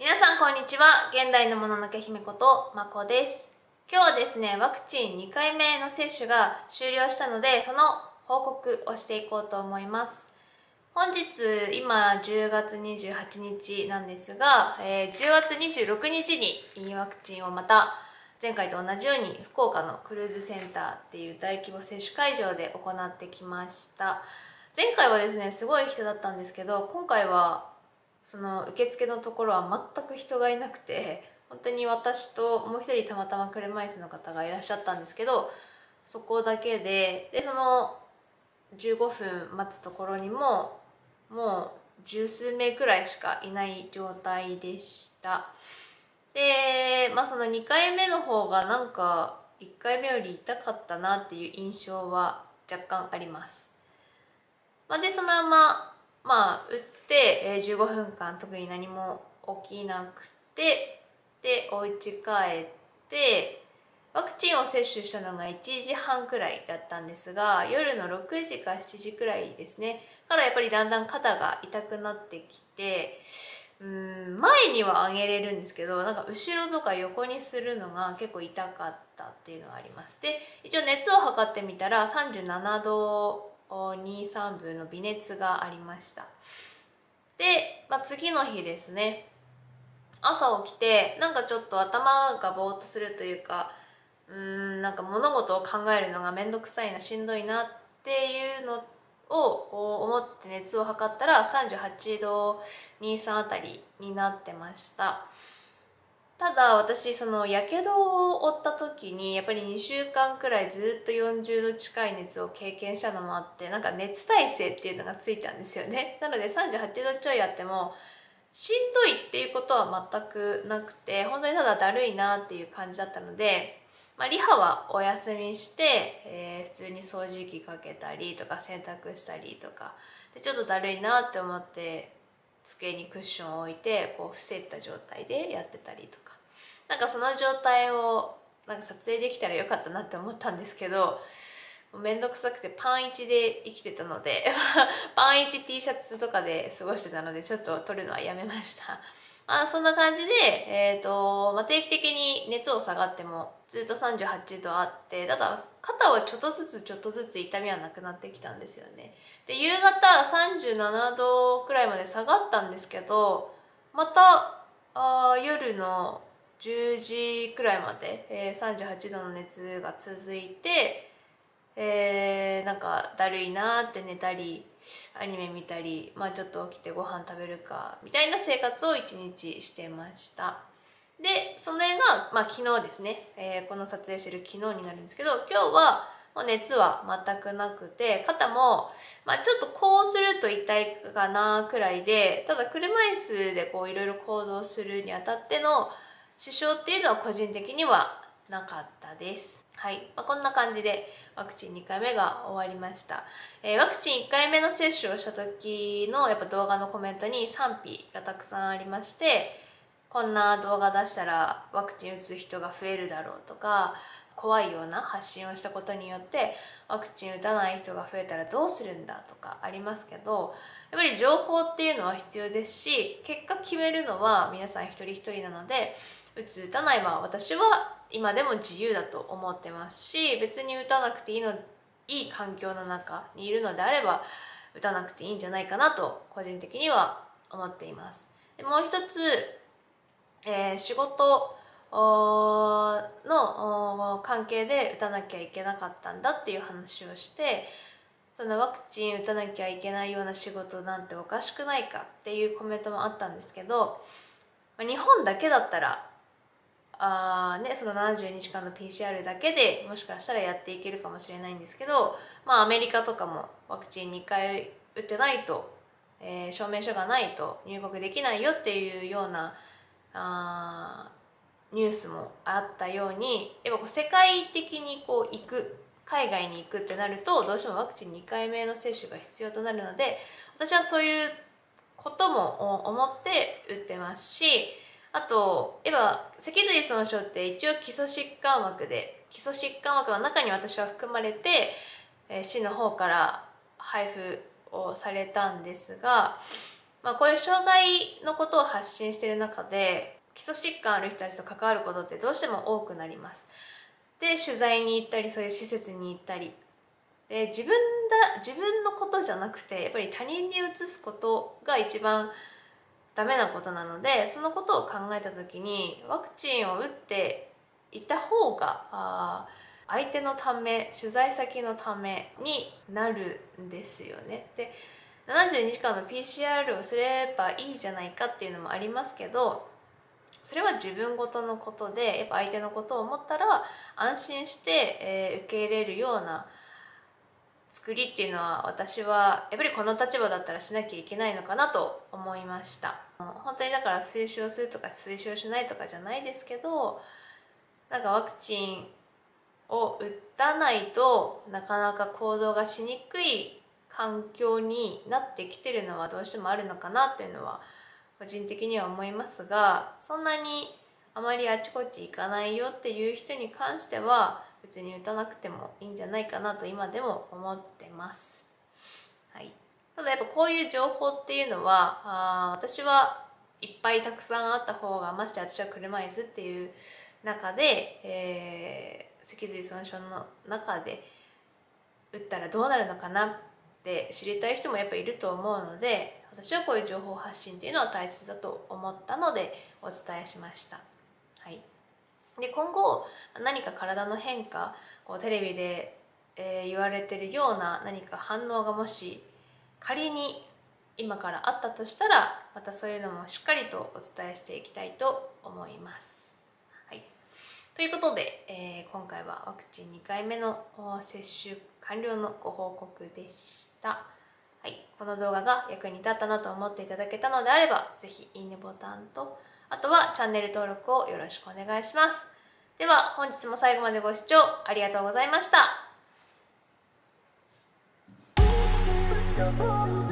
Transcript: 皆さんこんにちは。現代のもののけ姫ことまこです。今日はですね、ワクチン2回目の接種が終了したので、その報告をしていこうと思います。本日今10月28日なんですが、10月26日にワクチンをまた前回と同じように福岡のクルーズセンターっていう大規模接種会場で行ってきました。前回はですねすごい人だったんですけど、今回はその受付のところは全く人がいなくて、本当に私ともう一人たまたま車椅子の方がいらっしゃったんですけど、そこだけで、その15分待つところにももう十数名くらいしかいない状態でした。で、その2回目の方がなんか1回目より痛かったなっていう印象は若干あります。でそのまま打って15分間特に何も起きなくて、でお家帰ってワクチンを接種したのが1時半くらいだったんですが、夜の6時か7時くらいですねからやっぱりだんだん肩が痛くなってきて、前には上げれるんですけど、なんか後ろとか横にするのが結構痛かったっていうのはあります。で一応熱を測ってみたら37度23分の微熱がありました。で、次の日ですね、朝起きてなんかちょっと頭がぼーっとするというか、なんか物事を考えるのが面倒くさいな、しんどいなっていうのを思って熱を測ったら38度23あたりになってました。ただ私そのやけどを負った時にやっぱり2週間くらいずっと40度近い熱を経験したのもあって、なんか熱耐性っていうのがついたんですよね。なので38度ちょいあってもしんどいっていうことは全くなくて、本当にただだるいなっていう感じだったので、リハはお休みして、普通に掃除機かけたりとか洗濯したりとかで、ちょっとだるいなって思って机にクッションを置いてこう伏せた状態でやってたりとか、なんかその状態をなんか撮影できたらよかったなって思ったんですけど、面倒くさくてパン1で生きてたのでパン1 T シャツとかで過ごしてたので、ちょっと撮るのはやめました。そんな感じで、定期的に熱を下がってもずっと38度あって、ただ肩はちょっとずつ痛みはなくなってきたんですよね。で夕方37度くらいまで下がったんですけど、また夜の10時くらいまで、38度の熱が続いて、なんかだるいなって寝たりアニメ見たり、ちょっと起きてご飯食べるかみたいな生活を一日してました。でそれが、昨日ですね、この撮影してる昨日になるんですけど、今日はもう熱は全くなくて、肩も、ちょっとこうすると痛いかなくらいで、ただ車椅子でこういろいろ行動するにあたっての支障っていうのは個人的にはなかったです。はい、こんな感じでワクチン2回目が終わりました。ワクチン1回目の接種をした時のやっぱ動画のコメントに賛否がたくさんありまして、こんな動画出したらワクチン打つ人が増えるだろうとか、怖いような発信をしたことによってワクチン打たない人が増えたらどうするんだとかありますけど、やっぱり情報っていうのは必要ですし、結果決めるのは皆さん一人一人なので、打つ打たないは私は今でも自由だと思ってますし、別に打たなくていい環境の中にいるのであれば打たなくていいんじゃないかなと個人的には思っています。でもう一つ、仕事の関係で打たなきゃいけなかったんだっていう話をして、そのワクチン打たなきゃいけないような仕事なんておかしくないかっていうコメントもあったんですけど、日本だけだったらその72時間の PCR だけでもしかしたらやっていけるかもしれないんですけど、アメリカとかもワクチン2回打ってないと、証明書がないと入国できないよっていうようなニュースもあったように、やっぱ世界的にこう行く、海外に行くってなるとどうしてもワクチン2回目の接種が必要となるので、私はそういうことも思って打ってますし、あと脊髄損傷って一応基礎疾患枠で、基礎疾患枠の中に私は含まれて、市の方から配布をされたんですが、こういう障害のことを発信している中で基礎疾患ある人たちと関わることってどうしても多くなります。で取材に行ったりそういう施設に行ったりで自分のことじゃなくてやっぱり他人に移すことが一番ダメなことなので、そのことを考えた時にワクチンを打っていた方が相手のため取材先のためになるんですよね。で72時間の PCR をすればいいじゃないかっていうのもありますけど、それは自分ごとのことでやっぱ相手のことを思ったら安心して、受け入れるような作りっていうのは私はやっぱりこの立場だったらしなきゃいけないのかなと思いました。本当にだから推奨するとか推奨しないとかじゃないですけど、なんかワクチンを打たないとなかなか行動がしにくい環境になってきてるのはどうしてもあるのかなっていうのは個人的には思いますが、そんなにあまりあちこち行かないよっていう人に関しては別に打たなくてもいいんじゃないかなと今でも思ってます。はい、ただやっぱこういう情報っていうのは私はいっぱいたくさんあった方が、まして私は車椅子っていう中で、脊髄損傷の中で打ったらどうなるのかなって知りたい人もやっぱいると思うので、私はこういう情報発信っていうのは大切だと思ったのでお伝えしました。はいで今後何か体の変化、こうテレビで、言われてるような何か反応がもし仮に今からあったとしたら、またそういうのもしっかりとお伝えしていきたいと思います。はい、ということで、今回はワクチン2回目の接種完了のご報告でした。はい、この動画が役に立ったなと思っていただけたのであれば、ぜひいいねボタンとあとはチャンネル登録をよろしくお願いします。では本日も最後までご視聴ありがとうございました。